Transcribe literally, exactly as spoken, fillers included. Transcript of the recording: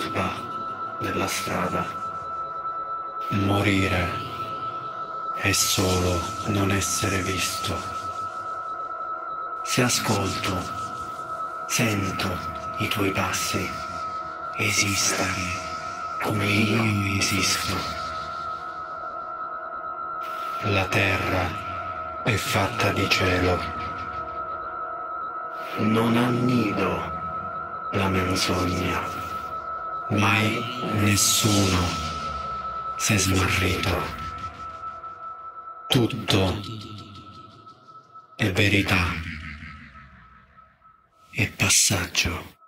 curva della strada. Morire è solo non essere visto. Se ascolto, sento i tuoi passi, esistami come io esisto. La terra è fatta di cielo. Non annido la menzogna, mai nessuno s'è smarrito. Tutto è verità e passaggio.